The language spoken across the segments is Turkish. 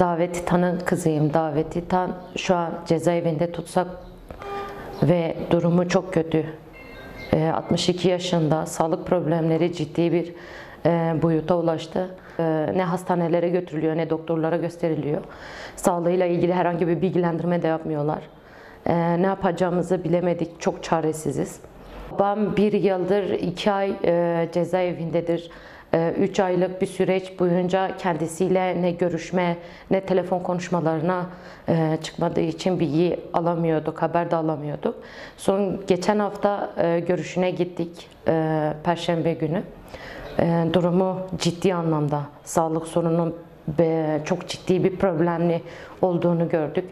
Daveti Tan'ın kızıyım. Daveti Tan şu an cezaevinde tutsak ve durumu çok kötü. 62 yaşında, sağlık problemleri ciddi bir boyuta ulaştı. Ne hastanelere götürülüyor, ne doktorlara gösteriliyor. Sağlığıyla ilgili herhangi bir bilgilendirme de yapmıyorlar. Ne yapacağımızı bilemedik, çok çaresiziz. Babam 1 yıldır 2 ay cezaevindedir. 3 aylık bir süreç boyunca kendisiyle ne görüşme, ne telefon konuşmalarına çıkmadığı için bilgi alamıyorduk, haber de alamıyorduk. Son geçen hafta görüşüne gittik, Perşembe günü. Durumu ciddi anlamda, sağlık sorununun çok ciddi bir problemli olduğunu gördük.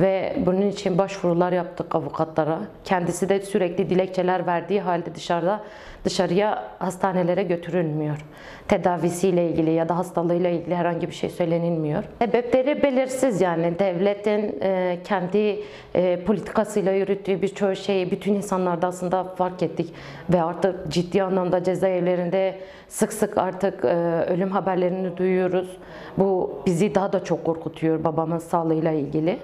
Ve bunun için başvurular yaptık avukatlara. Kendisi de sürekli dilekçeler verdiği halde dışarıya hastanelere götürülmüyor. Tedavisiyle ilgili ya da hastalığıyla ilgili herhangi bir şey söylenilmiyor. Sebepleri belirsiz yani. Devletin kendi politikasıyla yürüttüğü birçok şeyi bütün insanlarda aslında fark ettik. Ve artık ciddi anlamda cezaevlerinde sık sık artık ölüm haberlerini duyuyoruz. Bu bizi daha da çok korkutuyor babamın sağlığıyla ilgili.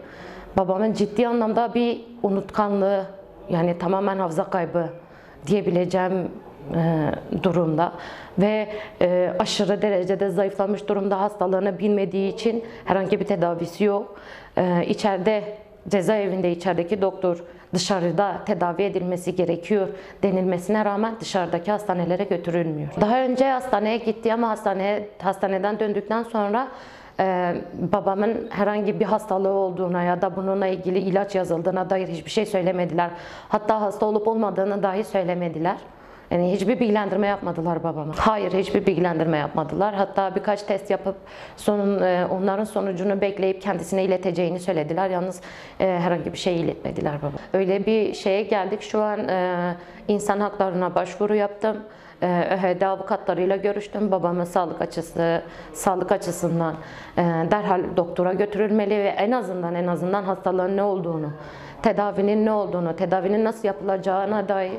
Babamın ciddi anlamda bir unutkanlığı, yani tamamen hafıza kaybı diyebileceğim durumda ve aşırı derecede zayıflamış durumda, hastalığını bilmediği için herhangi bir tedavisi yok. İçeride, cezaevinde içerideki doktor dışarıda tedavi edilmesi gerekiyor denilmesine rağmen dışarıdaki hastanelere götürülmüyor. Daha önce hastaneye gitti ama hastaneden döndükten sonra babamın herhangi bir hastalığı olduğuna ya da bununla ilgili ilaç yazıldığına dair hiçbir şey söylemediler. Hatta hasta olup olmadığını dahi söylemediler. Yani hiçbir bilgilendirme yapmadılar babama. Hayır, hiçbir bilgilendirme yapmadılar. Hatta birkaç test yapıp onların sonucunu bekleyip kendisine ileteceğini söylediler. Yalnız herhangi bir şey iletmediler baba. Öyle bir şeye geldik. Şu an insan haklarına başvuru yaptım. ÖHD avukatlarıyla görüştüm. Babamın sağlık açısından derhal doktora götürülmeli ve en azından hastalığın ne olduğunu, tedavinin ne olduğunu, tedavinin nasıl yapılacağına dair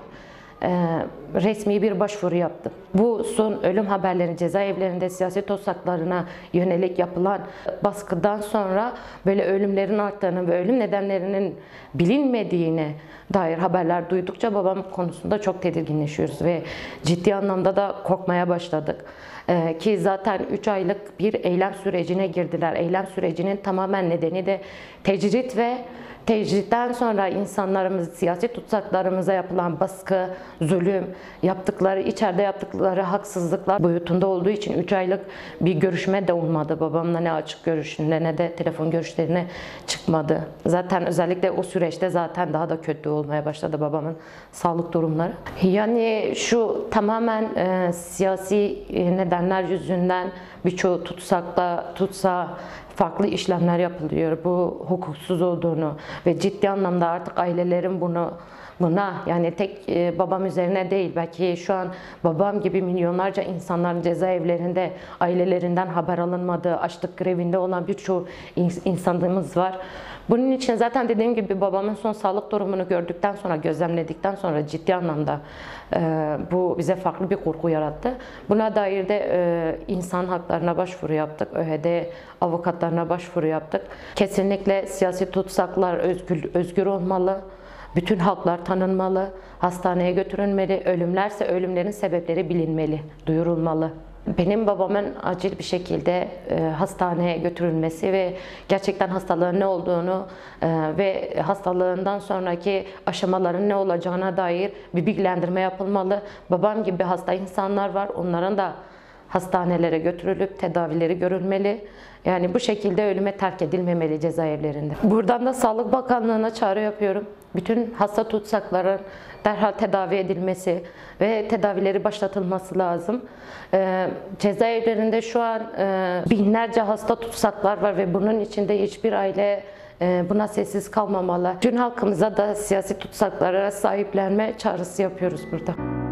resmi bir başvuru yaptım. Bu son ölüm haberleri, cezaevlerinde siyasi tutsaklarına yönelik yapılan baskıdan sonra böyle ölümlerin arttığını ve ölüm nedenlerinin bilinmediğine dair haberler duydukça babam konusunda çok tedirginleşiyoruz ve ciddi anlamda da korkmaya başladık. Ki zaten 3 aylık bir eylem sürecine girdiler. Eylem sürecinin tamamen nedeni de tecrit ve tecritten sonra insanlarımız, siyasi tutsaklarımıza yapılan baskı, zulüm, içeride yaptıkları haksızlıklar boyutunda olduğu için 3 aylık bir görüşme de olmadı. Babamla ne açık görüşünde ne de telefon görüşlerine çıkmadı. Zaten özellikle o süreçte zaten daha da kötü olmaya başladı babamın sağlık durumları. Yani şu tamamen siyasi nedenler yüzünden birçoğu tutsağa farklı işlemler yapılıyor. Bu hukuksuz olduğunu ve ciddi anlamda artık ailelerin buna yani tek babam üzerine değil, belki şu an babam gibi milyonlarca insanların cezaevlerinde ailelerinden haber alınmadığı, açlık grevinde olan birçok insanımız var. Bunun için zaten dediğim gibi babamın son sağlık durumunu gördükten sonra, gözlemledikten sonra ciddi anlamda bu bize farklı bir korku yarattı. Buna dair de insan haklarına başvuru yaptık. ÖHD avukatlarına başvuru yaptık. Kesinlikle siyasi tutsaklar özgür olmalı. Bütün haklar tanınmalı, hastaneye götürülmeli, ölümlerse ölümlerin sebepleri bilinmeli, duyurulmalı. Benim babamın acil bir şekilde hastaneye götürülmesi ve gerçekten hastalığın ne olduğunu ve hastalığından sonraki aşamaların ne olacağına dair bir bilgilendirme yapılmalı. Babam gibi hasta insanlar var, onların da hastanelere götürülüp tedavileri görülmeli. Yani bu şekilde ölüme terk edilmemeli cezaevlerinde. Buradan da Sağlık Bakanlığı'na çağrı yapıyorum. Bütün hasta tutsakların derhal tedavi edilmesi ve tedavileri başlatılması lazım. Cezaevlerinde şu an binlerce hasta tutsaklar var ve bunun içinde hiçbir aile buna sessiz kalmamalı. Tüm halkımıza da siyasi tutsaklara sahiplenme çağrısı yapıyoruz burada.